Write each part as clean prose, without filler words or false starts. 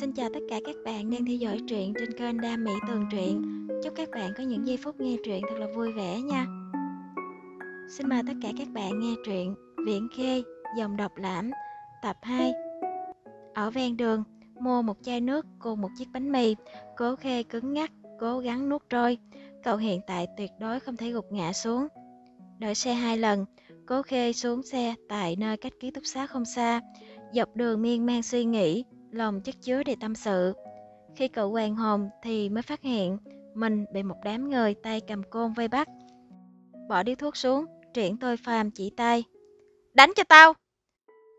Xin chào tất cả các bạn đang theo dõi truyện trên kênh Đam Mỹ Tường Truyện. Chúc các bạn có những giây phút nghe truyện thật là vui vẻ nha. Xin mời tất cả các bạn nghe truyện Viễn Khê, dòng độc Lãm, tập 2. Ở ven đường, mua một chai nước cùng một chiếc bánh mì. Cố Khê cứng ngắc, cố gắng nuốt trôi. Cậu hiện tại tuyệt đối không thể gục ngã xuống. Đợi xe 2 lần, Cố Khê xuống xe tại nơi cách ký túc xá không xa. Dọc đường miên man suy nghĩ, lòng chất chứa đầy tâm sự. Khi cậu hoàn hồn thì mới phát hiện mình bị một đám người tay cầm côn vây bắt. Bỏ điếu thuốc xuống, Triển Tô Phàm chỉ tay: "Đánh cho tao!"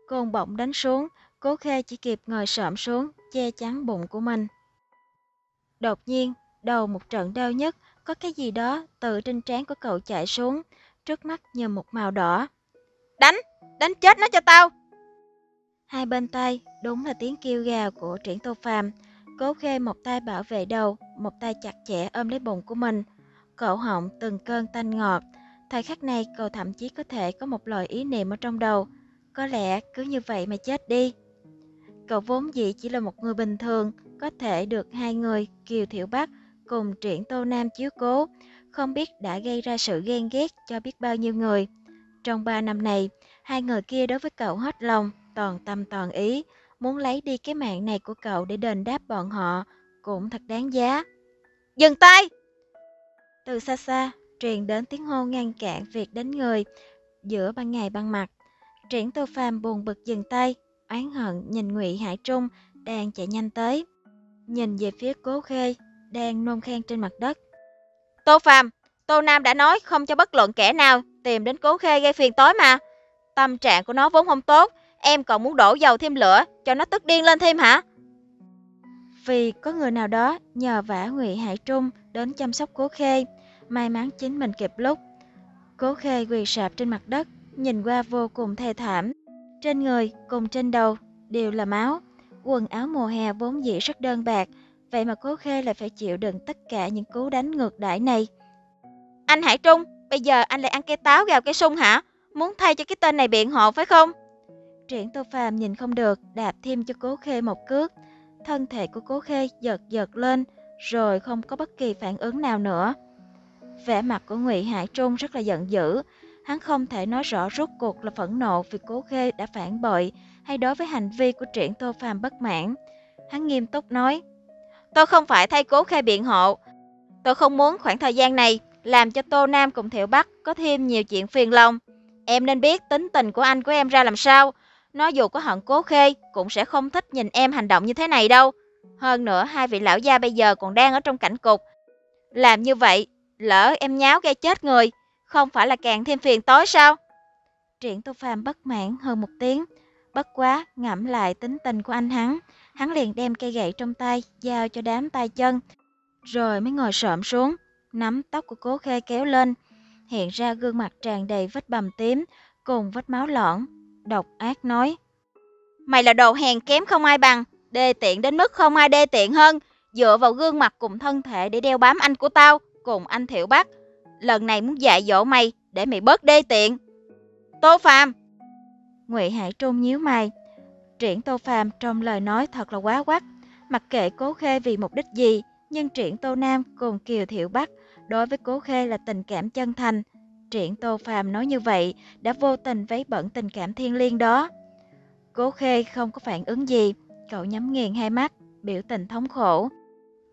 Côn bỗng đánh xuống, Cố Khê chỉ kịp ngồi xổm xuống, che chắn bụng của mình. Đột nhiên, đầu một trận đau nhức, có cái gì đó từ trên trán của cậu chạy xuống, trước mắt nhờ một màu đỏ. "Đánh! Đánh chết nó cho tao!" Hai bên tay đúng là tiếng kêu gào của Triển Tô Phàm. Cố Khê một tay bảo vệ đầu, một tay chặt chẽ ôm lấy bụng của mình. Cổ họng từng cơn tanh ngọt. Thời khắc này cậu thậm chí có thể có một loại ý niệm ở trong đầu: có lẽ cứ như vậy mà chết đi. Cậu vốn dĩ chỉ là một người bình thường, có thể được hai người Kiều Thiểu Bắc cùng Triển Tô Nam chiếu cố, không biết đã gây ra sự ghen ghét cho biết bao nhiêu người. Trong 3 năm này, hai người kia đối với cậu hết lòng, toàn tâm toàn ý, muốn lấy đi cái mạng này của cậu để đền đáp bọn họ cũng thật đáng giá. "Dừng tay!" Từ xa xa truyền đến tiếng hô ngăn cản việc đánh người giữa ban ngày ban mặt. Triển Tô Phàm buồn bực dừng tay, oán hận nhìn Ngụy Hải Trung đang chạy nhanh tới, nhìn về phía Cố Khê đang nôn khan trên mặt đất. "Tô Phàm, Tô Nam đã nói không cho bất luận kẻ nào tìm đến Cố Khê gây phiền toái mà. Tâm trạng của nó vốn không tốt, em còn muốn đổ dầu thêm lửa cho nó tức điên lên thêm hả?" Vì có người nào đó nhờ vả Ngụy Hải Trung đến chăm sóc Cố Khê, may mắn chính mình kịp lúc. Cố Khê quỳ sạp trên mặt đất, nhìn qua vô cùng thê thảm, trên người cùng trên đầu đều là máu. Quần áo mùa hè vốn dĩ rất đơn bạc, vậy mà Cố Khê lại phải chịu đựng tất cả những cú đánh ngược đãi này. "Anh Hải Trung, bây giờ anh lại ăn cây táo gào cây sung hả? Muốn thay cho cái tên này biện hộ phải không?" Triển Tô Phàm nhìn không được, đạp thêm cho Cố Khê một cước. Thân thể của Cố Khê giật giật lên, rồi không có bất kỳ phản ứng nào nữa. Vẻ mặt của Ngụy Hải Trung rất là giận dữ. Hắn không thể nói rõ rốt cuộc là phẫn nộ vì Cố Khê đã phản bội hay đối với hành vi của Triển Tô Phàm bất mãn. Hắn nghiêm túc nói: "Tôi không phải thay Cố Khê biện hộ. Tôi không muốn khoảng thời gian này làm cho Tô Nam cùng Thiệu Bắc có thêm nhiều chuyện phiền lòng. Em nên biết tính tình của anh của em ra làm sao. Nó dù có hận Cố Khê cũng sẽ không thích nhìn em hành động như thế này đâu. Hơn nữa hai vị lão gia bây giờ còn đang ở trong cảnh cục. Làm như vậy, lỡ em nháo gây chết người, không phải là càng thêm phiền toái sao?" Triển Tô Phàm bất mãn hơn một tiếng. Bất quá ngẫm lại tính tình của anh hắn, hắn liền đem cây gậy trong tay giao cho đám tay chân, rồi mới ngồi xổm xuống, nắm tóc của Cố Khê kéo lên. Hiện ra gương mặt tràn đầy vết bầm tím cùng vết máu loãng. Độc ác nói: "Mày là đồ hèn kém không ai bằng, đê tiện đến mức không ai đê tiện hơn, dựa vào gương mặt cùng thân thể để đeo bám anh của tao cùng anh Thiệu Bắc. Lần này muốn dạy dỗ mày để mày bớt đê tiện." "Tô Phàm!" Ngụy Hải Trung nhíu mày. Triển Tô Phàm trong lời nói thật là quá quắt. Mặc kệ Cố Khê vì mục đích gì, nhưng Triển Tô Nam cùng Kiều Thiệu Bắc đối với Cố Khê là tình cảm chân thành. Triển Tô Phàm nói như vậy đã vô tình vấy bẩn tình cảm thiêng liêng đó. Cố Khê không có phản ứng gì, cậu nhắm nghiền hai mắt, biểu tình thống khổ.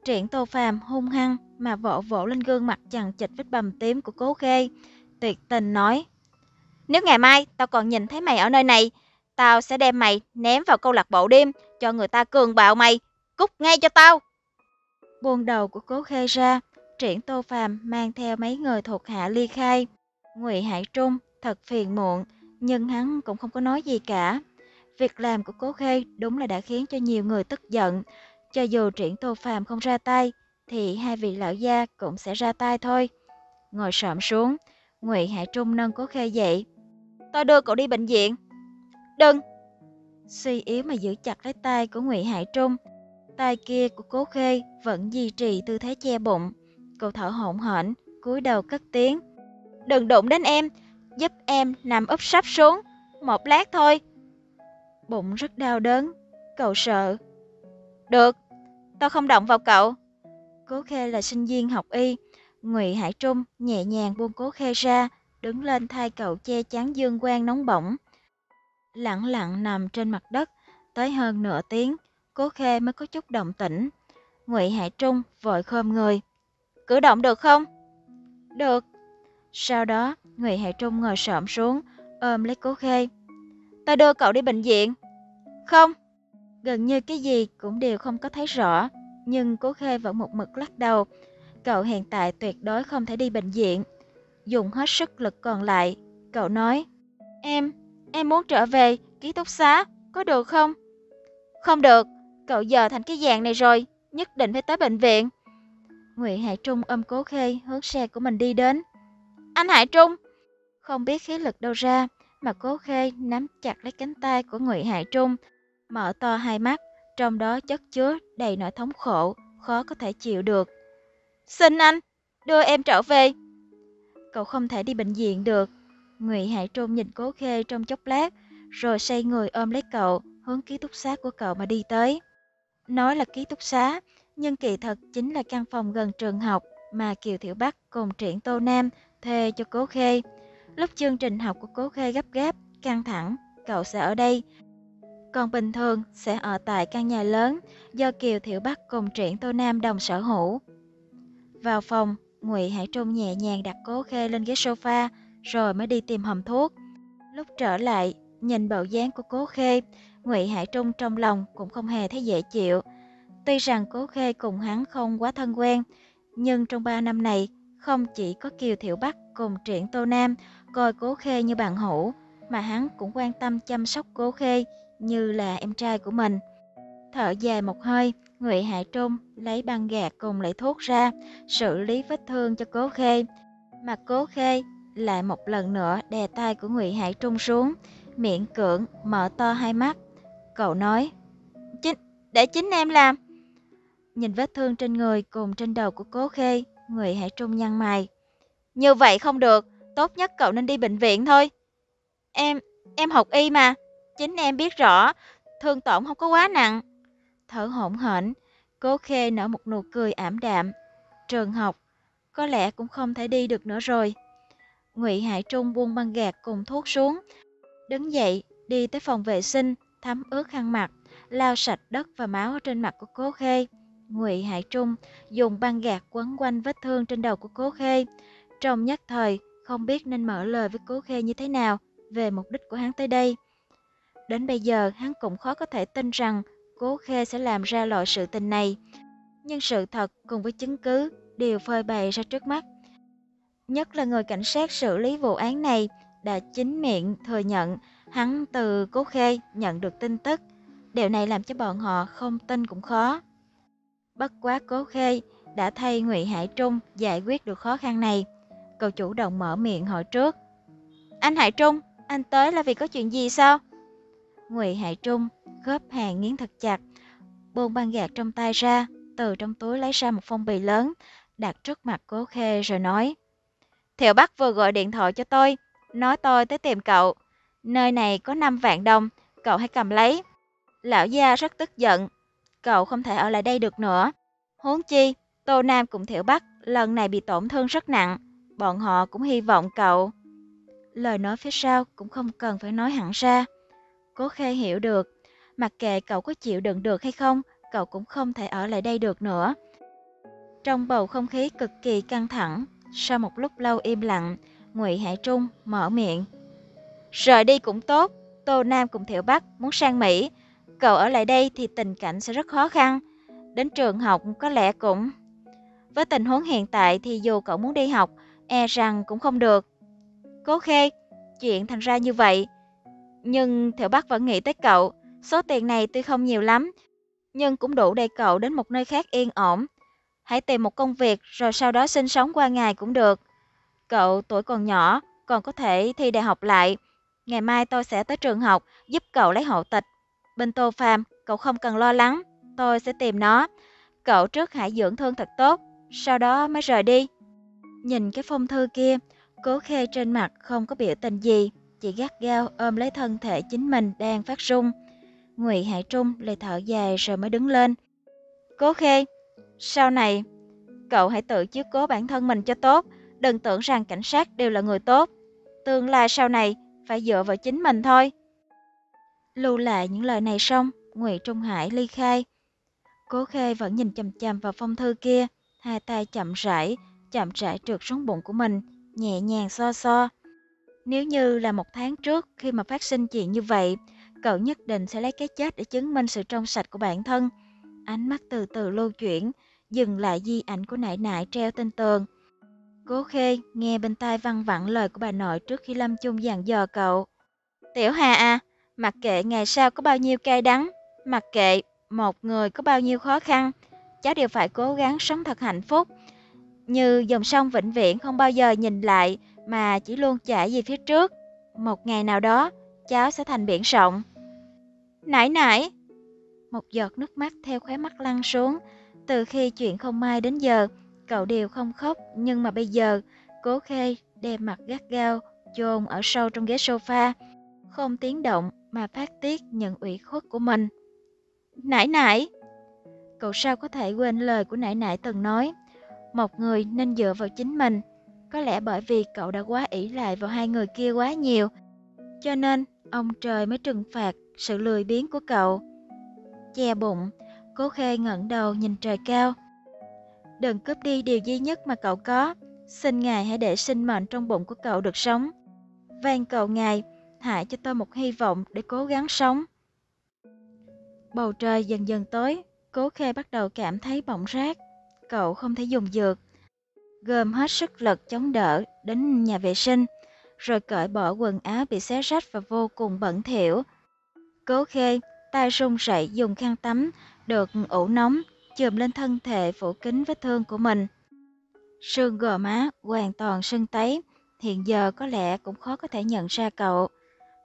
Triển Tô Phàm hung hăng mà vỗ vỗ lên gương mặt chằng chịt vết bầm tím của Cố Khê, tuyệt tình nói: "Nếu ngày mai tao còn nhìn thấy mày ở nơi này, tao sẽ đem mày ném vào câu lạc bộ đêm cho người ta cường bạo mày, cút ngay cho tao." Buông đầu của Cố Khê ra, Triển Tô Phàm mang theo mấy người thuộc hạ ly khai. Ngụy Hải Trung thật phiền muộn, nhưng hắn cũng không có nói gì cả. Việc làm của Cố Khê đúng là đã khiến cho nhiều người tức giận. Cho dù Triển Tô Phàm không ra tay, thì hai vị lão gia cũng sẽ ra tay thôi. Ngồi xổm xuống, Ngụy Hải Trung nâng Cố Khê dậy: "Tôi đưa cậu đi bệnh viện." "Đừng!" Suy yếu mà giữ chặt lấy tay của Ngụy Hải Trung. Tay kia của Cố Khê vẫn duy trì tư thế che bụng. Cậu thở hổn hển, cúi đầu cất tiếng: "Đừng đụng đến em, giúp em nằm úp sấp xuống, một lát thôi." Bụng rất đau đớn, cậu sợ. Được, tôi không động vào cậu. Cố Khê là sinh viên học y. Ngụy Hải Trung nhẹ nhàng buông Cố Khê ra, đứng lên thay cậu che chắn dương quang nóng bỏng. Lặng lặng nằm trên mặt đất, tới hơn nửa tiếng, Cố Khê mới có chút động tĩnh. Ngụy Hải Trung vội khom người. Cử động được không? Được. Sau đó, Ngụy Hải Trung ngồi xổm xuống, ôm lấy Cố Khê. Ta đưa cậu đi bệnh viện. Không. Gần như cái gì cũng đều không có thấy rõ, nhưng Cố Khê vẫn một mực lắc đầu. Cậu hiện tại tuyệt đối không thể đi bệnh viện. Dùng hết sức lực còn lại, cậu nói. Em muốn trở về ký túc xá, có được không? Không được, cậu giờ thành cái dạng này rồi, nhất định phải tới bệnh viện. Ngụy Hải Trung ôm Cố Khê hướng xe của mình đi đến. Anh Hải Trung! Không biết khí lực đâu ra mà Cố Khê nắm chặt lấy cánh tay của Ngụy Hải Trung, mở to hai mắt, trong đó chất chứa đầy nỗi thống khổ, khó có thể chịu được. Xin anh, đưa em trở về. Cậu không thể đi bệnh viện được. Ngụy Hải Trung nhìn Cố Khê trong chốc lát, rồi xoay người ôm lấy cậu, hướng ký túc xá của cậu mà đi tới. Nói là ký túc xá, nhưng kỳ thật chính là căn phòng gần trường học mà Kiều Thiểu Bắc cùng Triển Tô Nam thuê cho Cố Khê. Lúc chương trình học của Cố Khê gấp gáp, căng thẳng, cậu sẽ ở đây. Còn bình thường sẽ ở tại căn nhà lớn do Kiều Thiểu Bắc cùng Triển Tô Nam đồng sở hữu. Vào phòng, Ngụy Hải Trung nhẹ nhàng đặt Cố Khê lên ghế sofa rồi mới đi tìm hòm thuốc. Lúc trở lại, nhìn bộ dáng của Cố Khê, Ngụy Hải Trung trong lòng cũng không hề thấy dễ chịu. Tuy rằng Cố Khê cùng hắn không quá thân quen, nhưng trong 3 năm này, không chỉ có Kiều Thiểu Bắc cùng Triển Tô Nam coi Cố Khê như bạn hữu, mà hắn cũng quan tâm chăm sóc Cố Khê như là em trai của mình. Thở dài một hơi, Ngụy Hải Trung lấy băng gạc cùng lấy thuốc ra, xử lý vết thương cho Cố Khê. Mà Cố Khê lại một lần nữa đè tay của Ngụy Hải Trung xuống, miệng cưỡng mở to hai mắt. Cậu nói, để chính em làm. Nhìn vết thương trên người cùng trên đầu của Cố Khê, Ngụy Hải Trung nhăn mày. Như vậy không được, tốt nhất cậu nên đi bệnh viện thôi. Em học y mà, chính em biết rõ, thương tổn không có quá nặng. Thở hổn hển, Cố Khê nở một nụ cười ảm đạm. Trường học, có lẽ cũng không thể đi được nữa rồi. Ngụy Hải Trung buông băng gạc cùng thuốc xuống, đứng dậy, đi tới phòng vệ sinh, thấm ướt khăn mặt, lau sạch đất và máu ở trên mặt của Cố Khê. Ngụy Hải Trung dùng băng gạc quấn quanh vết thương trên đầu của Cố Khê. Trong nhất thời, không biết nên mở lời với Cố Khê như thế nào về mục đích của hắn tới đây. Đến bây giờ, hắn cũng khó có thể tin rằng Cố Khê sẽ làm ra loại sự tình này. Nhưng sự thật cùng với chứng cứ đều phơi bày ra trước mắt. Nhất là người cảnh sát xử lý vụ án này đã chính miệng thừa nhận hắn từ Cố Khê nhận được tin tức. Điều này làm cho bọn họ không tin cũng khó. Bất quá Cố Khê đã thay Ngụy Hải Trung giải quyết được khó khăn này. Cậu chủ động mở miệng hỏi trước. Anh Hải Trung, anh tới là vì có chuyện gì sao? Ngụy Hải Trung khớp hàng nghiến thật chặt, buông băng gạc trong tay ra, từ trong túi lấy ra một phong bì lớn, đặt trước mặt Cố Khê rồi nói. Thiệu Bắc vừa gọi điện thoại cho tôi, nói tôi tới tìm cậu. Nơi này có 5 vạn đồng, cậu hãy cầm lấy. Lão gia rất tức giận, cậu không thể ở lại đây được nữa. Huống chi, Tô Nam cùng Thiệu Bắc lần này bị tổn thương rất nặng, bọn họ cũng hy vọng cậu. Lời nói phía sau cũng không cần phải nói hẳn ra. Cố Khê hiểu được, mặc kệ cậu có chịu đựng được hay không, cậu cũng không thể ở lại đây được nữa. Trong bầu không khí cực kỳ căng thẳng, sau một lúc lâu im lặng, Ngụy Hải Trung mở miệng. Rời đi cũng tốt, Tô Nam cùng Thiệu Bắc muốn sang Mỹ, cậu ở lại đây thì tình cảnh sẽ rất khó khăn. Đến trường học có lẽ cũng... Với tình huống hiện tại thì dù cậu muốn đi học, e rằng cũng không được. Cố Khê, chuyện thành ra như vậy, nhưng Thiệu Bắc vẫn nghĩ tới cậu. Số tiền này tuy không nhiều lắm, nhưng cũng đủ để cậu đến một nơi khác yên ổn. Hãy tìm một công việc rồi sau đó sinh sống qua ngày cũng được. Cậu tuổi còn nhỏ, còn có thể thi đại học lại. Ngày mai tôi sẽ tới trường học giúp cậu lấy hộ tịch. Bên Tô Phàm, cậu không cần lo lắng, tôi sẽ tìm nó. Cậu trước hãy dưỡng thương thật tốt, sau đó mới rời đi. Nhìn cái phong thư kia, Cố Khê trên mặt không có biểu tình gì, chỉ gắt gao ôm lấy thân thể chính mình đang phát run. Ngụy Hải Trung lại thở dài rồi mới đứng lên, Cố Khê, sau này cậu hãy tự chiếu cố bản thân mình cho tốt, đừng tưởng rằng cảnh sát đều là người tốt. Tương lai sau này phải dựa vào chính mình thôi. Lưu lại những lời này xong, Ngụy Trung Hải ly khai. Cố Khê vẫn nhìn chằm chằm vào phong thư kia, hai tay chậm rãi trượt xuống bụng của mình, nhẹ nhàng so. Nếu như là một tháng trước khi mà phát sinh chuyện như vậy, cậu nhất định sẽ lấy cái chết để chứng minh sự trong sạch của bản thân. Ánh mắt từ từ lưu chuyển, dừng lại di ảnh của nại nại treo trên tường. Cố Khê nghe bên tai văng vẳng lời của bà nội trước khi Lâm Chung dặn dò cậu. Tiểu Hà à, mặc kệ ngày sau có bao nhiêu cay đắng, mặc kệ một người có bao nhiêu khó khăn, cháu đều phải cố gắng sống thật hạnh phúc. Như dòng sông vĩnh viễn không bao giờ nhìn lại mà chỉ luôn chảy về phía trước. Một ngày nào đó, cháu sẽ thành biển rộng. Nãy, một giọt nước mắt theo khóe mắt lăn xuống. Từ khi chuyện không may đến giờ, cậu đều không khóc, nhưng mà bây giờ, Cố Khê đem mặt gắt gao, chôn ở sâu trong ghế sofa, không tiếng động mà phát tiết những ủy khuất của mình. Nãy, cậu sao có thể quên lời của nãy từng nói, một người nên dựa vào chính mình. Có lẽ bởi vì cậu đã quá ỷ lại vào hai người kia quá nhiều, cho nên ông trời mới trừng phạt sự lười biếng của cậu. Che bụng, Cố Khê ngẩng đầu nhìn trời cao. Đừng cướp đi điều duy nhất mà cậu có. Xin ngài hãy để sinh mệnh trong bụng của cậu được sống. Van cầu ngài, hãy cho tôi một hy vọng để cố gắng sống. Bầu trời dần dần tối, Cố Khê bắt đầu cảm thấy bỏng rát. Cậu không thể dùng dược, gom hết sức lực chống đỡ đến nhà vệ sinh, rồi cởi bỏ quần áo bị xé rách và vô cùng bẩn thỉu. Cố Khê tay run rẩy dùng khăn tắm được ủ nóng chườm lên thân thể phủ kín vết thương của mình. Sương gò má hoàn toàn sưng tấy, hiện giờ có lẽ cũng khó có thể nhận ra cậu.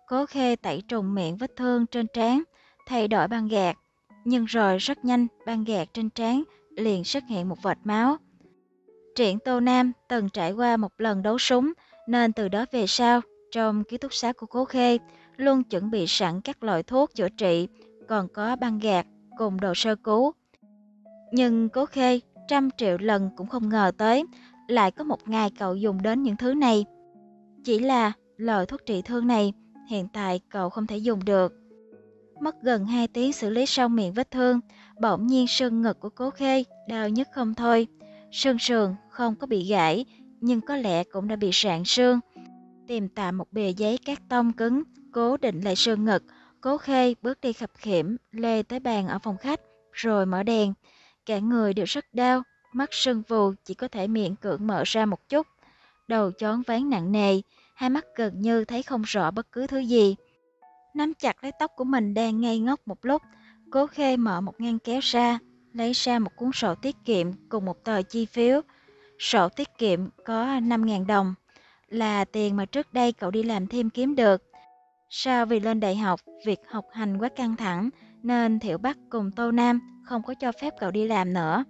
Cố Khê tẩy trùng miệng vết thương trên trán, thay đổi băng gạc, nhưng rồi rất nhanh băng gạc trên trán liền xuất hiện một vệt máu. Triển Tô Nam từng trải qua một lần đấu súng, nên từ đó về sau, trong ký túc xá của Cố Khê luôn chuẩn bị sẵn các loại thuốc chữa trị, còn có băng gạc cùng đồ sơ cứu. Nhưng Cố Khê trăm triệu lần cũng không ngờ tới, lại có một ngày cậu dùng đến những thứ này. Chỉ là loại thuốc trị thương này hiện tại cậu không thể dùng được. Mất gần 2 tiếng xử lý xong miệng vết thương, bỗng nhiên xương ngực của Cố Khê đau nhức không thôi. Xương sườn không có bị gãy, nhưng có lẽ cũng đã bị rạn xương. Tìm tạm một bìa giấy cát tông cứng, cố định lại xương ngực, Cố Khê bước đi khập khiễng lê tới bàn ở phòng khách, rồi mở đèn. Cả người đều rất đau, mắt sưng vù, chỉ có thể miệng cưỡng mở ra một chút. Đầu choáng váng nặng nề, hai mắt gần như thấy không rõ bất cứ thứ gì. Nắm chặt lấy tóc của mình đang ngây ngốc một lúc, Cố Khê mở một ngăn kéo ra, lấy ra một cuốn sổ tiết kiệm cùng một tờ chi phiếu. Sổ tiết kiệm có 5.000 đồng, là tiền mà trước đây cậu đi làm thêm kiếm được. Sau vì lên đại học, việc học hành quá căng thẳng, nên Thiểu Bắc cùng Tô Nam không có cho phép cậu đi làm nữa.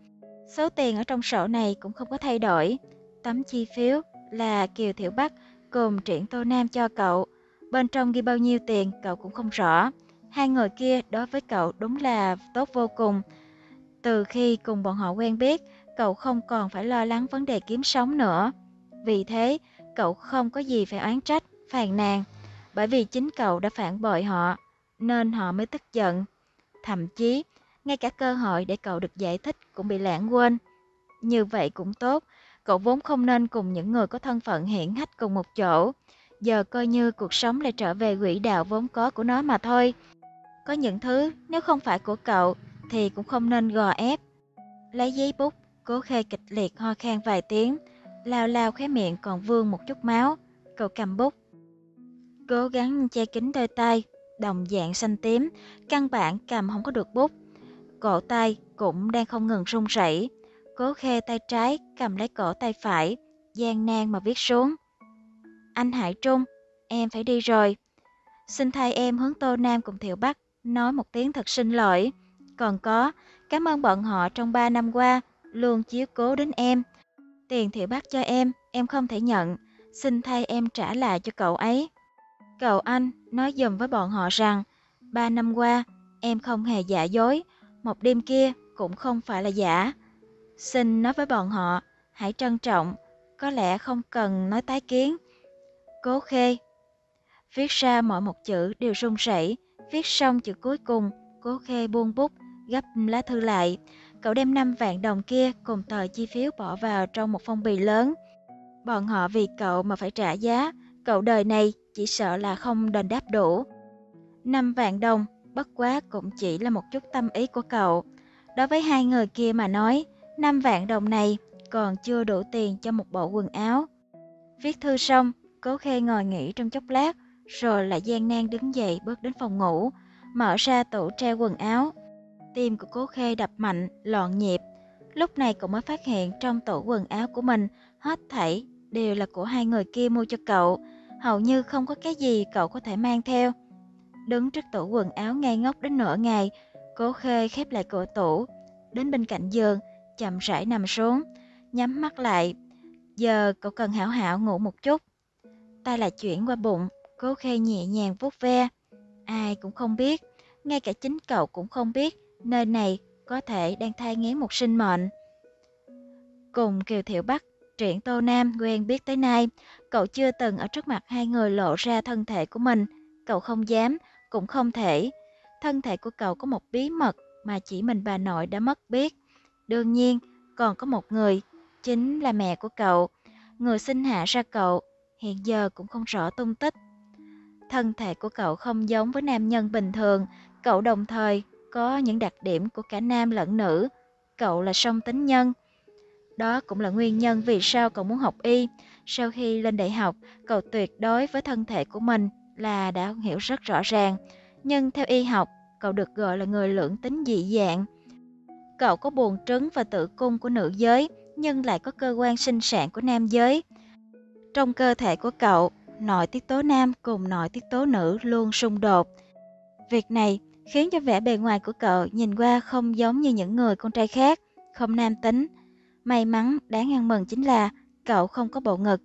Số tiền ở trong sổ này cũng không có thay đổi. Tấm chi phiếu là Kiều Thiểu Bắc cùng Triển Tô Nam cho cậu. Bên trong ghi bao nhiêu tiền cậu cũng không rõ. Hai người kia đối với cậu đúng là tốt vô cùng. Từ khi cùng bọn họ quen biết, cậu không còn phải lo lắng vấn đề kiếm sống nữa. Vì thế, cậu không có gì phải oán trách, phàn nàn. Bởi vì chính cậu đã phản bội họ, nên họ mới tức giận. Thậm chí, ngay cả cơ hội để cậu được giải thích cũng bị lãng quên. Như vậy cũng tốt, cậu vốn không nên cùng những người có thân phận hiển hách cùng một chỗ. Giờ coi như cuộc sống lại trở về quỹ đạo vốn có của nó mà thôi. Có những thứ nếu không phải của cậu thì cũng không nên gò ép. Lấy giấy bút, Cố Khê kịch liệt ho khan vài tiếng, lao khóe miệng còn vương một chút máu. Cậu cầm bút, cố gắng che kín đôi tay, đồng dạng xanh tím, căn bản cầm không có được bút. Cổ tay cũng đang không ngừng run rẩy. Cố Khê tay trái cầm lấy cổ tay phải, gian nan mà viết xuống. Anh Hải Trung, em phải đi rồi. Xin thay em hướng Tô Nam cùng Thiệu Bắc nói một tiếng thật xin lỗi. Còn có, cảm ơn bọn họ trong 3 năm qua luôn chiếu cố đến em. Tiền Thiệu Bắc cho em không thể nhận. Xin thay em trả lại cho cậu ấy. Cậu anh nói giùm với bọn họ rằng 3 năm qua em không hề giả dối. Một đêm kia cũng không phải là giả. Xin nói với bọn họ, hãy trân trọng, có lẽ không cần nói tái kiến. Cố Khê. Viết ra mỗi một chữ đều run rẩy. Viết xong chữ cuối cùng, Cố Khê buông bút, gấp lá thư lại. Cậu đem 5 vạn đồng kia cùng tờ chi phiếu bỏ vào trong một phong bì lớn. Bọn họ vì cậu mà phải trả giá, cậu đời này chỉ sợ là không đền đáp đủ. 5 vạn đồng, bất quá cũng chỉ là một chút tâm ý của cậu. Đối với hai người kia mà nói, 5 vạn đồng này còn chưa đủ tiền cho một bộ quần áo. Viết thư xong, Cố Khê ngồi nghỉ trong chốc lát, rồi lại gian nan đứng dậy bước đến phòng ngủ, mở ra tủ treo quần áo. Tim của Cố Khê đập mạnh, loạn nhịp. Lúc này cậu mới phát hiện trong tủ quần áo của mình, hết thảy đều là của hai người kia mua cho cậu. Hầu như không có cái gì cậu có thể mang theo. Đứng trước tủ quần áo ngây ngốc đến nửa ngày, Cố Khê khép lại cửa tủ, đến bên cạnh giường, chậm rãi nằm xuống, nhắm mắt lại. Giờ cậu cần hảo hảo ngủ một chút. Tay lại chuyển qua bụng, Cố Khê nhẹ nhàng vuốt ve. Ai cũng không biết, ngay cả chính cậu cũng không biết, nơi này có thể đang thai nghén một sinh mệnh. Cùng Kiều Thiểu Bắc, Triển Tô Nam quen biết tới nay, cậu chưa từng ở trước mặt hai người lộ ra thân thể của mình. Cậu không dám, cũng không thể. Thân thể của cậu có một bí mật mà chỉ mình bà nội đã mất biết. Đương nhiên, còn có một người, chính là mẹ của cậu. Người sinh hạ ra cậu, hiện giờ cũng không rõ tung tích. Thân thể của cậu không giống với nam nhân bình thường, cậu đồng thời có những đặc điểm của cả nam lẫn nữ. Cậu là song tính nhân. Đó cũng là nguyên nhân vì sao cậu muốn học y. Sau khi lên đại học, cậu tuyệt đối với thân thể của mình là đã hiểu rất rõ ràng. Nhưng theo y học, cậu được gọi là người lưỡng tính dị dạng. Cậu có buồng trứng và tử cung của nữ giới, nhưng lại có cơ quan sinh sản của nam giới. Trong cơ thể của cậu, nội tiết tố nam cùng nội tiết tố nữ luôn xung đột. Việc này khiến cho vẻ bề ngoài của cậu nhìn qua không giống như những người con trai khác, không nam tính. May mắn đáng ăn mừng chính là cậu không có bộ ngực.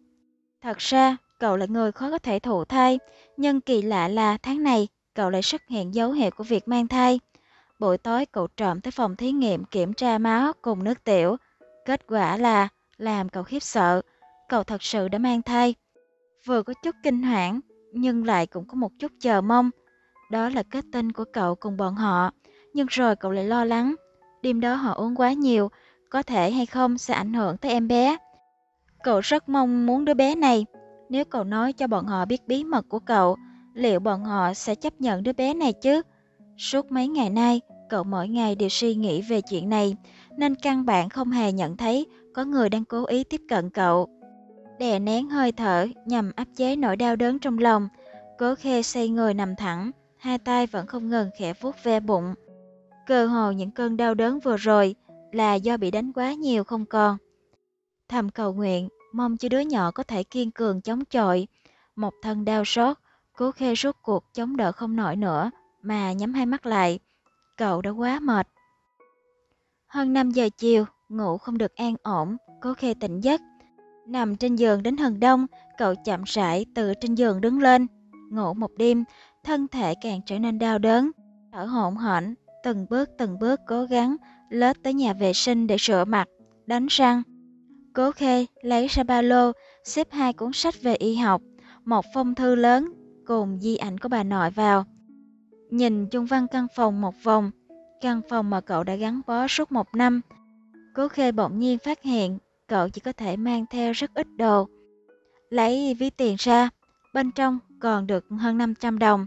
Thật ra cậu là người khó có thể thụ thai, nhưng kỳ lạ là tháng này cậu lại xuất hiện dấu hiệu của việc mang thai. Buổi tối cậu trộm tới phòng thí nghiệm kiểm tra máu cùng nước tiểu. Kết quả là làm cậu khiếp sợ, cậu thật sự đã mang thai. Vừa có chút kinh hoảng, nhưng lại cũng có một chút chờ mong. Đó là kết tinh của cậu cùng bọn họ. Nhưng rồi cậu lại lo lắng, đêm đó họ uống quá nhiều, có thể hay không sẽ ảnh hưởng tới em bé. Cậu rất mong muốn đứa bé này. Nếu cậu nói cho bọn họ biết bí mật của cậu, liệu bọn họ sẽ chấp nhận đứa bé này chứ? Suốt mấy ngày nay, cậu mỗi ngày đều suy nghĩ về chuyện này, nên căn bản không hề nhận thấy có người đang cố ý tiếp cận cậu. Đè nén hơi thở nhằm áp chế nỗi đau đớn trong lòng, Cố Khê xoay người nằm thẳng, hai tay vẫn không ngừng khẽ vuốt ve bụng. Cơ hồ những cơn đau đớn vừa rồi là do bị đánh quá nhiều không còn. Thầm cầu nguyện, mong cho đứa nhỏ có thể kiên cường chống chọi. Một thân đau xót, Cố Khê rốt cuộc chống đỡ không nổi nữa mà nhắm hai mắt lại. Cậu đã quá mệt. Hơn 5 giờ chiều, ngủ không được an ổn, Cố Khê tỉnh giấc. Nằm trên giường đến hừng đông, cậu chậm rãi từ trên giường đứng lên. Ngủ một đêm, thân thể càng trở nên đau đớn. Thở hổn hển, từng bước cố gắng lết tới nhà vệ sinh để rửa mặt, đánh răng. Cố Khê lấy ra ba lô, xếp 2 cuốn sách về y học, một phong thư lớn cùng di ảnh của bà nội vào. Nhìn chung quanh căn phòng một vòng, căn phòng mà cậu đã gắn bó suốt 1 năm. Cố Khê bỗng nhiên phát hiện cậu chỉ có thể mang theo rất ít đồ. Lấy ví tiền ra, bên trong còn được hơn 500 đồng.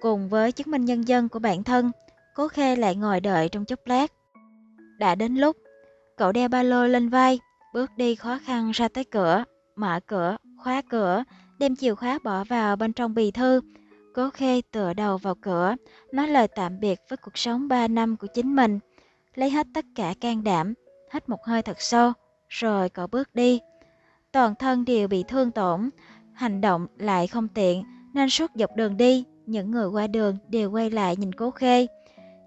Cùng với chứng minh nhân dân của bản thân, Cố Khê lại ngồi đợi trong chốc lát. Đã đến lúc, cậu đeo ba lô lên vai, bước đi khó khăn ra tới cửa, mở cửa, khóa cửa, đem chìa khóa bỏ vào bên trong bì thư. Cố Khê tựa đầu vào cửa, nói lời tạm biệt với cuộc sống 3 năm của chính mình. Lấy hết tất cả can đảm, hít một hơi thật sâu, rồi cậu bước đi. Toàn thân đều bị thương tổn, hành động lại không tiện, nên suốt dọc đường đi, những người qua đường đều quay lại nhìn Cố Khê.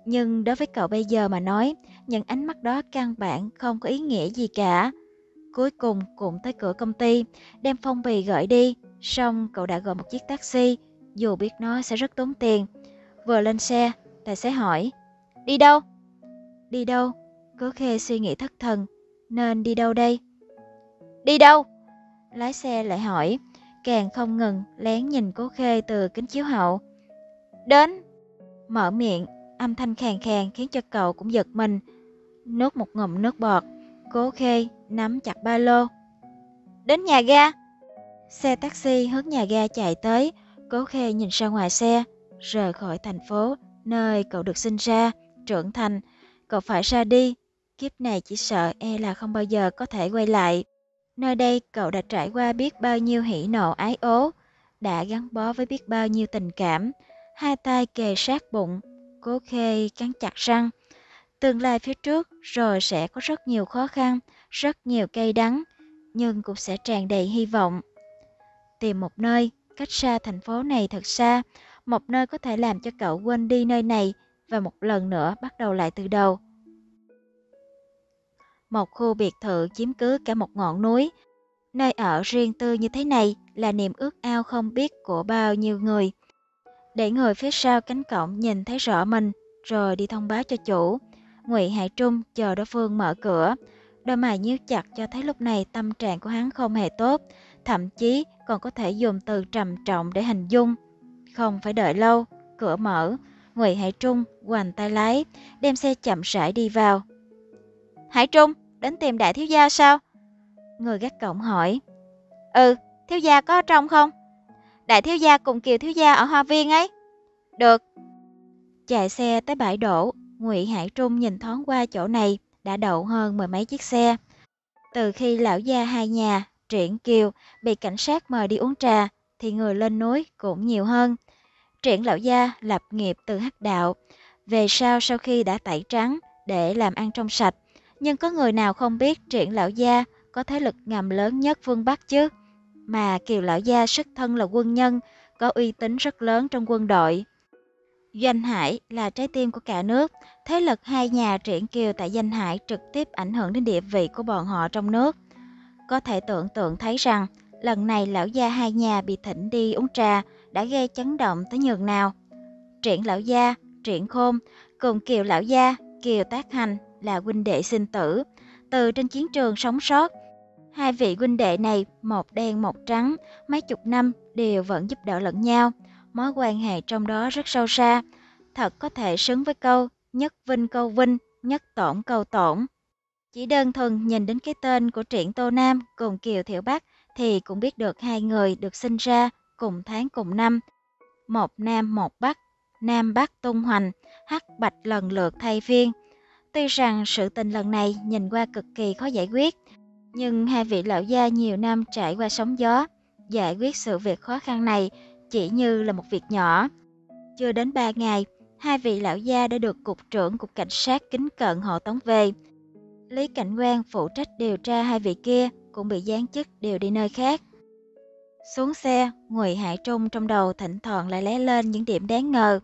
Nhưng đối với cậu bây giờ mà nói, những ánh mắt đó căn bản không có ý nghĩa gì cả. Cuối cùng cũng tới cửa công ty, đem phong bì gửi đi, xong cậu đã gọi một chiếc taxi, dù biết nó sẽ rất tốn tiền. Vừa lên xe, tài xế hỏi: "Đi đâu?" "Đi đâu?" Cố Khê suy nghĩ thất thần, nên đi đâu đây? Đi đâu? Lái xe lại hỏi, càng không ngừng lén nhìn Cố Khê từ kính chiếu hậu. Đến! Mở miệng, âm thanh khàn khàn khiến cho cậu cũng giật mình. Nuốt một ngụm nước bọt, Cố Khê nắm chặt ba lô. Đến nhà ga! Xe taxi hướng nhà ga chạy tới, Cố Khê nhìn ra ngoài xe, rời khỏi thành phố, nơi cậu được sinh ra, trưởng thành. Cậu phải ra đi, kiếp này chỉ sợ e là không bao giờ có thể quay lại. Nơi đây cậu đã trải qua biết bao nhiêu hỉ nộ ái ố, đã gắn bó với biết bao nhiêu tình cảm. Hai tay kề sát bụng, Cố Khê cắn chặt răng. Tương lai phía trước rồi sẽ có rất nhiều khó khăn, rất nhiều cay đắng, nhưng cũng sẽ tràn đầy hy vọng. Tìm một nơi cách xa thành phố này thật xa, một nơi có thể làm cho cậu quên đi nơi này và một lần nữa bắt đầu lại từ đầu. Một khu biệt thự chiếm cứ cả một ngọn núi. Nơi ở riêng tư như thế này là niềm ước ao không biết của bao nhiêu người. Để người phía sau cánh cổng nhìn thấy rõ mình, rồi đi thông báo cho chủ. Ngụy Hải Trung chờ đối phương mở cửa. Đôi mày nhíu chặt cho thấy lúc này tâm trạng của hắn không hề tốt, thậm chí còn có thể dùng từ trầm trọng để hình dung. Không phải đợi lâu, cửa mở, Ngụy Hải Trung quàng tay lái, đem xe chậm rãi đi vào. Hải Trung, đến tìm đại thiếu gia sao? Người gác cổng hỏi. Ừ, thiếu gia có ở trong không? Đại thiếu gia cùng Kiều thiếu gia ở hoa viên ấy. Được. Chạy xe tới bãi đổ, Ngụy Hải Trung nhìn thoáng qua chỗ này đã đậu hơn mười mấy chiếc xe. Từ khi lão gia hai nhà, Triển Kiều bị cảnh sát mời đi uống trà, thì người lên núi cũng nhiều hơn. Triển lão gia lập nghiệp từ hắc đạo, về sau khi đã tẩy trắng để làm ăn trong sạch. Nhưng có người nào không biết Triển lão gia có thế lực ngầm lớn nhất phương Bắc chứ? Mà Kiều lão gia xuất thân là quân nhân, có uy tín rất lớn trong quân đội. Doanh Hải là trái tim của cả nước, thế lực hai nhà Triển Kiều tại Doanh Hải trực tiếp ảnh hưởng đến địa vị của bọn họ trong nước. Có thể tưởng tượng thấy rằng lần này lão gia hai nhà bị thỉnh đi uống trà đã gây chấn động tới nhường nào. Triển lão gia, Triển Khôn cùng Kiều lão gia, Kiều Tác Hành là huynh đệ sinh tử, từ trên chiến trường sống sót. Hai vị huynh đệ này, một đen một trắng, mấy chục năm đều vẫn giúp đỡ lẫn nhau. Mối quan hệ trong đó rất sâu xa, thật có thể xứng với câu nhất vinh câu vinh, nhất tổn câu tổn. Chỉ đơn thuần nhìn đến cái tên của Triển Tô Nam cùng Kiều Thiểu Bắc thì cũng biết được hai người được sinh ra cùng tháng cùng năm. Một nam một bắc, nam bắc tung hoành, hắc bạch lần lượt thay phiên. Tuy rằng sự tình lần này nhìn qua cực kỳ khó giải quyết, nhưng hai vị lão gia nhiều năm trải qua sóng gió, giải quyết sự việc khó khăn này chỉ như là một việc nhỏ. Chưa đến 3 ngày, hai vị lão gia đã được Cục trưởng Cục Cảnh sát kính cận hộ tống về. Lý Cảnh Quan phụ trách điều tra hai vị kia cũng bị giáng chức đều đi nơi khác. Xuống xe, Ngụy Hải Trung trong đầu thỉnh thoảng lại lóe lên những điểm đáng ngờ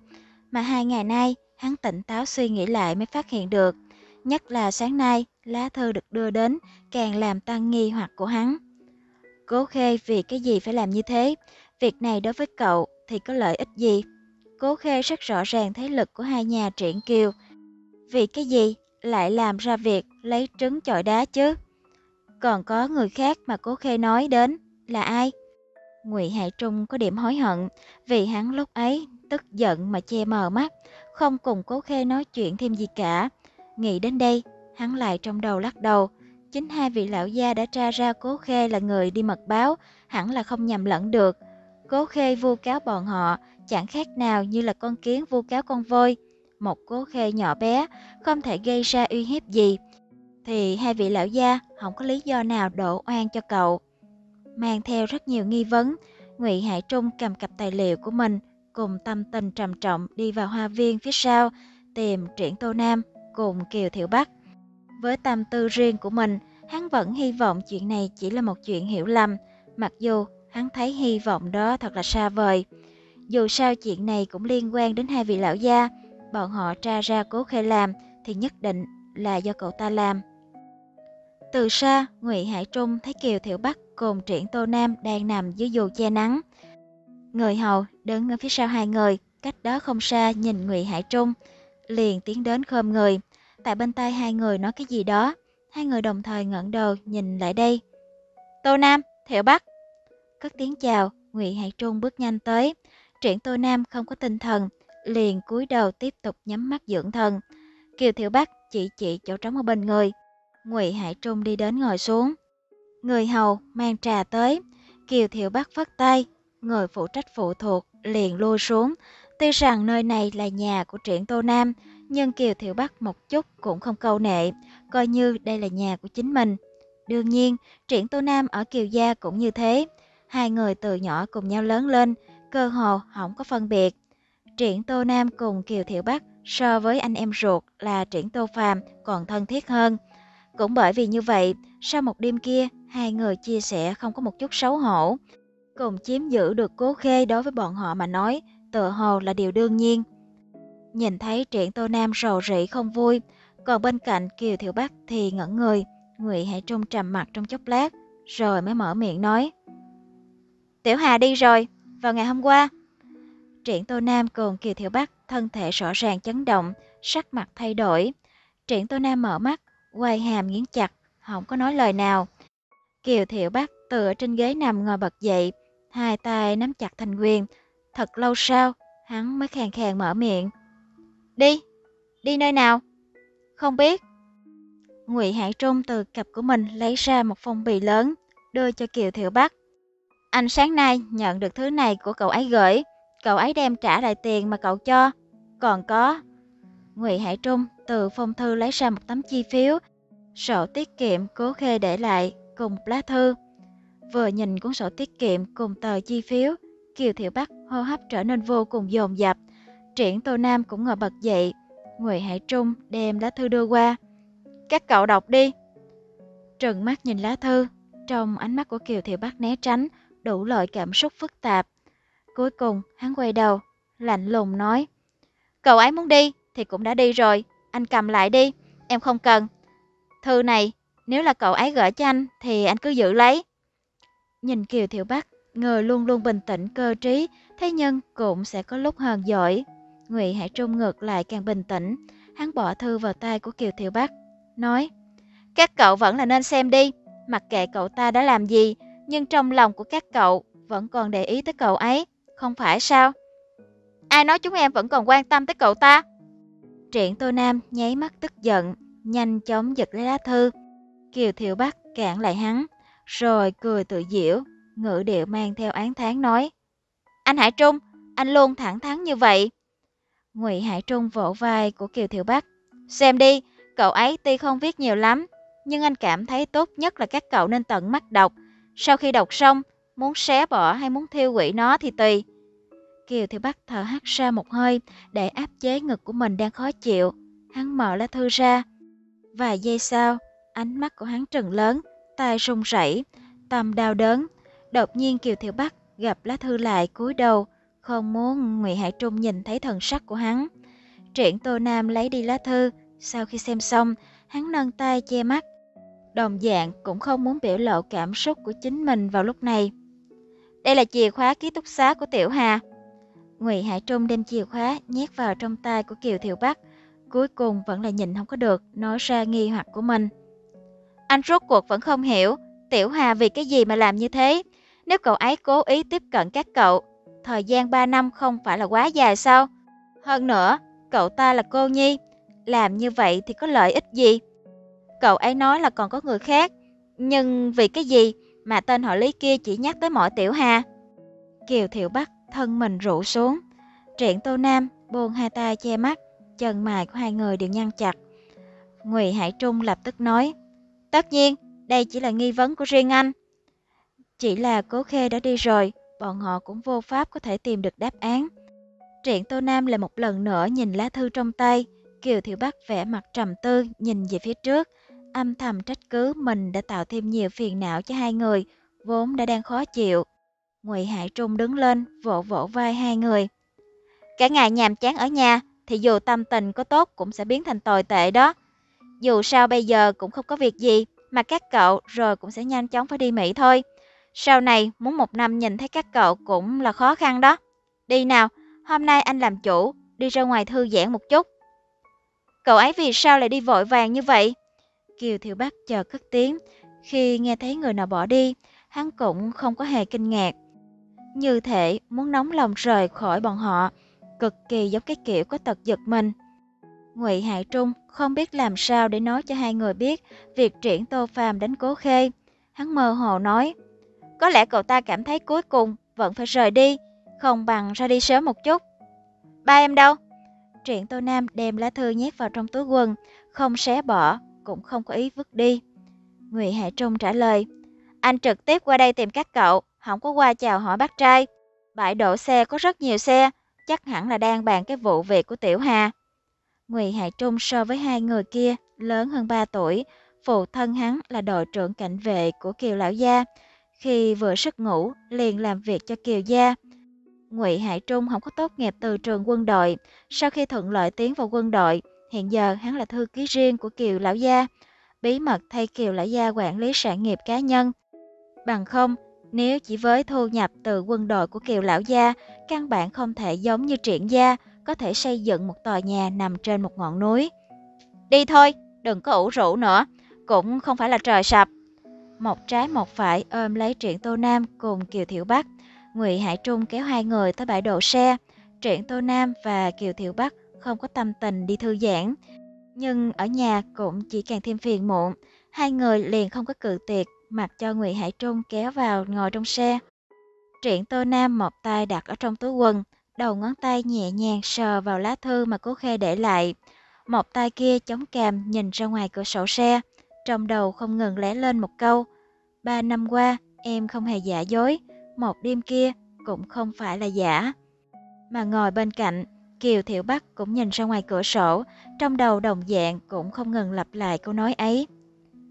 mà hai ngày nay hắn tỉnh táo suy nghĩ lại mới phát hiện được. Nhất là sáng nay, lá thư được đưa đến càng làm tăng nghi hoặc của hắn. Cố Khê vì cái gì phải làm như thế? Việc này đối với cậu thì có lợi ích gì? Cố Khê rất rõ ràng thế lực của hai nhà Triển Kiều. Vì cái gì lại làm ra việc lấy trứng chọi đá chứ? Còn có người khác mà Cố Khê nói đến là ai? Ngụy Hải Trung có điểm hối hận vì hắn lúc ấy tức giận mà che mờ mắt, không cùng Cố Khê nói chuyện thêm gì cả. Nghĩ đến đây, hắn lại trong đầu lắc đầu. Chính hai vị lão gia đã tra ra Cố Khê là người đi mật báo, hẳn là không nhầm lẫn được. Cố Khê vu cáo bọn họ chẳng khác nào như là con kiến vu cáo con voi. Một Cố Khê nhỏ bé không thể gây ra uy hiếp gì, thì hai vị lão gia không có lý do nào đổ oan cho cậu. Mang theo rất nhiều nghi vấn, Ngụy Hải Trung cầm cặp tài liệu của mình cùng tâm tình trầm trọng đi vào hoa viên phía sau tìm Triển Tô Nam cùng Kiều Thiểu Bắc. Với tâm tư riêng của mình, hắn vẫn hy vọng chuyện này chỉ là một chuyện hiểu lầm, mặc dù hắn thấy hy vọng đó thật là xa vời. Dù sao chuyện này cũng liên quan đến hai vị lão gia, bọn họ tra ra Cố Khê làm thì nhất định là do cậu ta làm. Từ xa, Ngụy Hải Trung thấy Kiều Thiểu Bắc cùng Triển Tô Nam đang nằm dưới dù che nắng. Người hầu đứng ở phía sau hai người, cách đó không xa nhìn Ngụy Hải Trung, liền tiến đến khom người. tại bên tai hai người nói cái gì đó. Hai người đồng thời ngẩng đầu nhìn lại đây. Tô Nam, Thiểu Bắc. Cất tiếng chào, Ngụy Hải Trung bước nhanh tới. Triển Tô Nam không có tinh thần, liền cúi đầu tiếp tục nhắm mắt dưỡng thần. Kiều Thiểu Bắc chỉ chỗ trống ở bên người. Ngụy Hải Trung đi đến ngồi xuống. Người hầu mang trà tới. Kiều Thiểu Bắc phất tay, người phụ trách phụ thuộc liền lui xuống. Tuy rằng nơi này là nhà của Triển Tô Nam, nhưng Kiều Thiểu Bắc một chút cũng không câu nệ, coi như đây là nhà của chính mình. Đương nhiên, Triển Tô Nam ở Kiều gia cũng như thế. Hai người từ nhỏ cùng nhau lớn lên, cơ hồ không có phân biệt. Triển Tô Nam cùng Kiều Thiểu Bắc so với anh em ruột là Triển Tô Phàm còn thân thiết hơn. Cũng bởi vì như vậy, sau một đêm kia, hai người chia sẻ không có một chút xấu hổ. Cùng chiếm giữ được Cố Khê đối với bọn họ mà nói, tựa hồ là điều đương nhiên. Nhìn thấy Triển Tô Nam rầu rĩ không vui, còn bên cạnh Kiều Thiểu Bắc thì ngẩn người. Ngụy Hải Trung trầm mặc trong chốc lát, rồi mới mở miệng nói. Tiểu Hà đi rồi, vào ngày hôm qua. Triển Tô Nam cùng Kiều Thiểu Bắc thân thể rõ ràng chấn động, sắc mặt thay đổi. Triển Tô Nam mở mắt, quay hàm nghiến chặt, không có nói lời nào. Kiều Thiểu Bắc tựa trên ghế nằm ngồi bật dậy, hai tay nắm chặt thành quyền. Thật lâu sau, hắn mới khàn khàn mở miệng. Đi, đi nơi nào? Không biết. Ngụy Hải Trung từ cặp của mình lấy ra một phong bì lớn, đưa cho Kiều Thiểu Bắc. Anh sáng nay nhận được thứ này của cậu ấy gửi, cậu ấy đem trả lại tiền mà cậu cho. Còn có. Ngụy Hải Trung từ phong thư lấy ra một tấm chi phiếu, sổ tiết kiệm Cố Khê để lại cùng lá thư. Vừa nhìn cuốn sổ tiết kiệm cùng tờ chi phiếu, Kiều Thiểu Bắc hô hấp trở nên vô cùng dồn dập. Triển Tô Nam cũng ngồi bật dậy. Ngụy Hải Trung đem lá thư đưa qua. Các cậu đọc đi. Trừng mắt nhìn lá thư, trong ánh mắt của Kiều Thiểu Bắc né tránh đủ loại cảm xúc phức tạp. Cuối cùng hắn quay đầu, lạnh lùng nói. Cậu ấy muốn đi thì cũng đã đi rồi, anh cầm lại đi, em không cần. Thư này nếu là cậu ấy gửi cho anh thì anh cứ giữ lấy. Nhìn Kiều Thiểu Bắc, người luôn luôn bình tĩnh cơ trí, thế nhưng cũng sẽ có lúc hờn dỗi. Ngụy Hải Trung ngược lại càng bình tĩnh, hắn bỏ thư vào tay của Kiều Thiểu Bắc, nói. Các cậu vẫn là nên xem đi, mặc kệ cậu ta đã làm gì, nhưng trong lòng của các cậu vẫn còn để ý tới cậu ấy, không phải sao? Ai nói chúng em vẫn còn quan tâm tới cậu ta? Triển Tô Nam nháy mắt tức giận, nhanh chóng giật lấy lá thư. Kiều Thiểu Bắc cản lại hắn, rồi cười tự giễu, ngữ điệu mang theo án thán nói. Anh Hải Trung, anh luôn thẳng thắn như vậy. Ngụy Hải Trung vỗ vai của Kiều Thiểu Bắc. Xem đi, cậu ấy tuy không viết nhiều lắm, nhưng anh cảm thấy tốt nhất là các cậu nên tận mắt đọc. Sau khi đọc xong, muốn xé bỏ hay muốn thiêu hủy nó thì tùy. Kiều Thiểu Bắc thở hắt ra một hơi để áp chế ngực của mình đang khó chịu. Hắn mở lá thư ra. Vài giây sau, ánh mắt của hắn trừng lớn, tay run rẩy, tâm đau đớn. Đột nhiên Kiều Thiểu Bắc gặp lá thư lại cúi đầu, không muốn Ngụy Hải Trung nhìn thấy thần sắc của hắn. Triển Tô Nam lấy đi lá thư, sau khi xem xong, hắn nâng tay che mắt. Đồng dạng cũng không muốn biểu lộ cảm xúc của chính mình vào lúc này. Đây là chìa khóa ký túc xá của Tiểu Hà. Ngụy Hải Trung đem chìa khóa nhét vào trong tay của Kiều Thiểu Bắc, cuối cùng vẫn là nhìn không có được, nói ra nghi hoặc của mình. Anh rốt cuộc vẫn không hiểu Tiểu Hà vì cái gì mà làm như thế. Nếu cậu ấy cố ý tiếp cận các cậu, thời gian 3 năm không phải là quá dài sao? Hơn nữa, cậu ta là cô nhi, làm như vậy thì có lợi ích gì? Cậu ấy nói là còn có người khác, nhưng vì cái gì mà tên họ Lý kia chỉ nhắc tới mọi Tiểu Hà? Kiều Thiểu Bắc thân mình rũ xuống. Triển Tô Nam buông hai tay che mắt, chân mày của hai người đều nhăn chặt. Ngụy Hải Trung lập tức nói. Tất nhiên, đây chỉ là nghi vấn của riêng anh. Chỉ là Cố Khê đã đi rồi, bọn họ cũng vô pháp có thể tìm được đáp án. Triển Tô Nam lại một lần nữa nhìn lá thư trong tay. Kiều Thiểu Bắc vẻ mặt trầm tư nhìn về phía trước, âm thầm trách cứ mình đã tạo thêm nhiều phiền não cho hai người vốn đã đang khó chịu. Ngụy Hải Trung đứng lên, vỗ vỗ vai hai người. Cả ngày nhàm chán ở nhà thì dù tâm tình có tốt cũng sẽ biến thành tồi tệ đó. Dù sao bây giờ cũng không có việc gì, mà các cậu rồi cũng sẽ nhanh chóng phải đi Mỹ thôi. Sau này muốn một năm nhìn thấy các cậu cũng là khó khăn đó. Đi nào, hôm nay anh làm chủ, đi ra ngoài thư giãn một chút. cậu ấy vì sao lại đi vội vàng như vậy? Kiều Thiểu Bắc chờ cất tiếng. Khi nghe thấy người nào bỏ đi, hắn cũng không có hề kinh ngạc. Như thể muốn nóng lòng rời khỏi bọn họ, cực kỳ giống cái kiểu có tật giật mình. Ngụy Hải Trung không biết làm sao để nói cho hai người biết việc Triển Tô Phàm đánh Cố Khê. Hắn mơ hồ nói, có lẽ cậu ta cảm thấy cuối cùng vẫn phải rời đi, không bằng ra đi sớm một chút. Ba em đâu? Triển Tô Nam đem lá thư nhét vào trong túi quần, không xé bỏ, cũng không có ý vứt đi. Ngụy Hải Trung trả lời, anh trực tiếp qua đây tìm các cậu, không có qua chào hỏi bác trai. Bãi đổ xe có rất nhiều xe, chắc hẳn là đang bàn cái vụ việc của Tiểu Hà. Ngụy Hải Trung so với hai người kia lớn hơn 3 tuổi, phụ thân hắn là đội trưởng cảnh vệ của Kiều lão gia, khi vừa giấc ngủ liền làm việc cho Kiều gia. Ngụy Hải Trung không có tốt nghiệp từ trường quân đội, sau khi thuận lợi tiến vào quân đội, hiện giờ hắn là thư ký riêng của Kiều lão gia, bí mật thay Kiều lão gia quản lý sản nghiệp cá nhân. Bằng không, nếu chỉ với thu nhập từ quân đội của Kiều lão gia, căn bản không thể giống như Triển gia có thể xây dựng một tòa nhà nằm trên một ngọn núi. Đi thôi, đừng có ủ rũ nữa, cũng không phải là trời sập. Một trái một phải ôm lấy Triển Tô Nam cùng Kiều Thiểu Bắc, Ngụy Hải Trung kéo hai người tới bãi đậu xe. Triển Tô Nam và Kiều Thiểu Bắc không có tâm tình đi thư giãn, nhưng ở nhà cũng chỉ càng thêm phiền muộn. Hai người liền không có cự tuyệt, mặc cho Ngụy Hải Trung kéo vào ngồi trong xe. Triển Tô Nam một tay đặt ở trong túi quần, đầu ngón tay nhẹ nhàng sờ vào lá thư mà Cố Khê để lại, một tay kia chống cằm nhìn ra ngoài cửa sổ xe, trong đầu không ngừng lóe lên một câu: 3 năm qua em không hề giả dối, một đêm kia cũng không phải là giả. Mà ngồi bên cạnh, Kiều Thiểu Bắc cũng nhìn ra ngoài cửa sổ, trong đầu đồng dạng cũng không ngừng lặp lại câu nói ấy.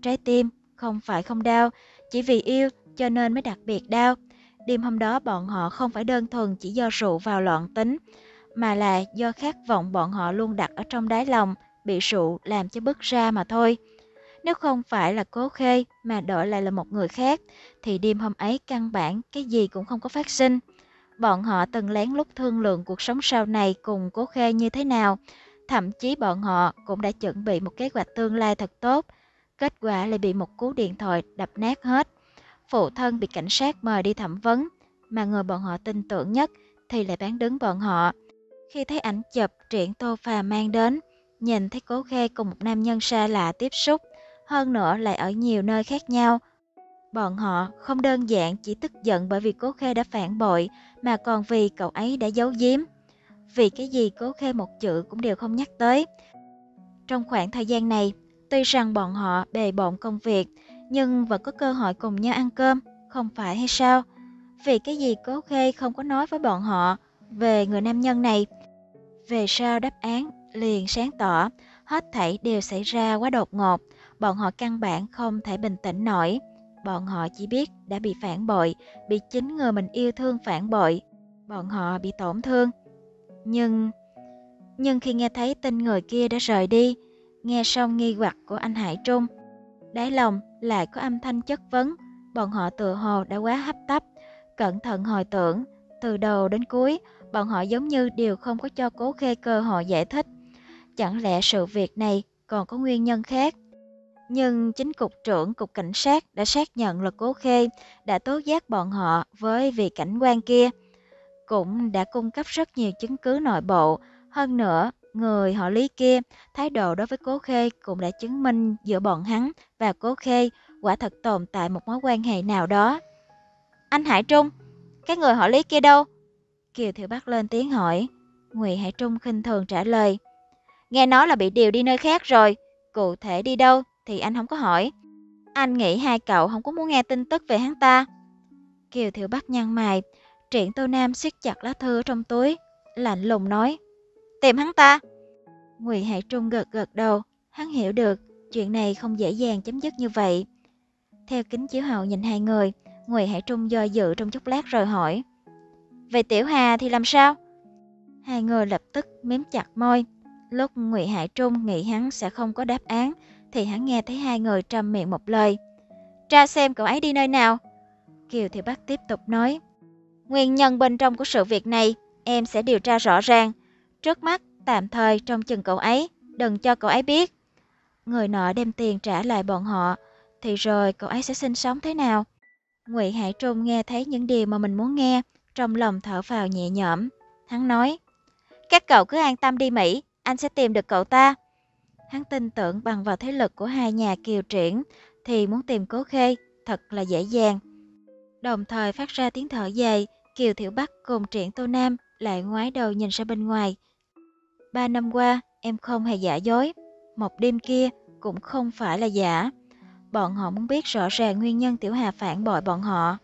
Trái tim không phải không đau, chỉ vì yêu cho nên mới đặc biệt đau. Đêm hôm đó bọn họ không phải đơn thuần chỉ do rượu vào loạn tính, mà là do khát vọng bọn họ luôn đặt ở trong đáy lòng, bị rượu làm cho bứt ra mà thôi. Nếu không phải là Cố Khê mà đổi lại là một người khác, thì đêm hôm ấy căn bản cái gì cũng không có phát sinh. Bọn họ từng lén lút thương lượng cuộc sống sau này cùng Cố Khê như thế nào, thậm chí bọn họ cũng đã chuẩn bị một kế hoạch tương lai thật tốt, kết quả lại bị một cú điện thoại đập nát hết. Phụ thân bị cảnh sát mời đi thẩm vấn, mà người bọn họ tin tưởng nhất thì lại bán đứng bọn họ. Khi thấy ảnh chụp Triển Tô Phàm mang đến, nhìn thấy Cố Khê cùng một nam nhân xa lạ tiếp xúc, hơn nữa lại ở nhiều nơi khác nhau, bọn họ không đơn giản chỉ tức giận bởi vì Cố Khê đã phản bội, mà còn vì cậu ấy đã giấu giếm. Vì cái gì Cố Khê một chữ cũng đều không nhắc tới. Trong khoảng thời gian này, tuy rằng bọn họ bề bộn công việc, nhưng vẫn có cơ hội cùng nhau ăn cơm, không phải hay sao? Vì cái gì Cố Khê không có nói với bọn họ về người nam nhân này? Về sau đáp án liền sáng tỏ, hết thảy đều xảy ra quá đột ngột, bọn họ căn bản không thể bình tĩnh nổi. Bọn họ chỉ biết đã bị phản bội, bị chính người mình yêu thương phản bội, bọn họ bị tổn thương. Nhưng khi nghe thấy tin người kia đã rời đi, nghe xong nghi hoặc của anh Hải Trung, đáy lòng lại có âm thanh chất vấn. Bọn họ tựa hồ đã quá hấp tấp, cẩn thận hồi tưởng, từ đầu đến cuối, bọn họ giống như đều không có cho Cố Khê cơ hội giải thích. Chẳng lẽ sự việc này còn có nguyên nhân khác? Nhưng chính cục trưởng cục cảnh sát đã xác nhận là Cố Khê đã tố giác bọn họ với vị cảnh quan kia, cũng đã cung cấp rất nhiều chứng cứ nội bộ. Hơn nữa, người họ Lý kia thái độ đối với Cố Khê cũng đã chứng minh giữa bọn hắn và Cố Khê quả thật tồn tại một mối quan hệ nào đó. Anh Hải Trung, cái người họ Lý kia đâu? Kiều Thiểu Bắc lên tiếng hỏi. Ngụy Hải Trung khinh thường trả lời, nghe nói là bị điều đi nơi khác rồi, cụ thể đi đâu thì anh không có hỏi. Anh nghĩ hai cậu không có muốn nghe tin tức về hắn ta. Kiều Thiểu Bắc nhăn mày. Triển Tô Nam siết chặt lá thư trong túi, lạnh lùng nói, tìm hắn ta. Ngụy Hải Trung gật gật đầu, hắn hiểu được chuyện này không dễ dàng chấm dứt như vậy. Theo kính chiếu hậu nhìn hai người, Ngụy Hải Trung do dự trong chốc lát rồi hỏi, về Tiểu Hà thì làm sao? Hai người lập tức mím chặt môi. Lúc Ngụy Hải Trung nghĩ hắn sẽ không có đáp án, thì hắn nghe thấy hai người trăm miệng một lời, tra xem cậu ấy đi nơi nào. Kiều Thiểu Bắc tiếp tục nói, nguyên nhân bên trong của sự việc này em sẽ điều tra rõ ràng. Trước mắt, tạm thời trông chừng cậu ấy, đừng cho cậu ấy biết. Người nọ đem tiền trả lại bọn họ, thì rồi cậu ấy sẽ sinh sống thế nào? Ngụy Hải Trung nghe thấy những điều mà mình muốn nghe, trong lòng thở phào nhẹ nhõm. Hắn nói, các cậu cứ an tâm đi Mỹ, anh sẽ tìm được cậu ta. Hắn tin tưởng bằng vào thế lực của hai nhà Kiều Triển thì muốn tìm Cố Khê thật là dễ dàng. Đồng thời phát ra tiếng thở dài, Kiều Thiểu Bắc cùng Triển Tô Nam lại ngoái đầu nhìn ra bên ngoài. 3 năm qua em không hề giả dối, một đêm kia cũng không phải là giả. Bọn họ muốn biết rõ ràng nguyên nhân Tiểu Hà phản bội bọn họ.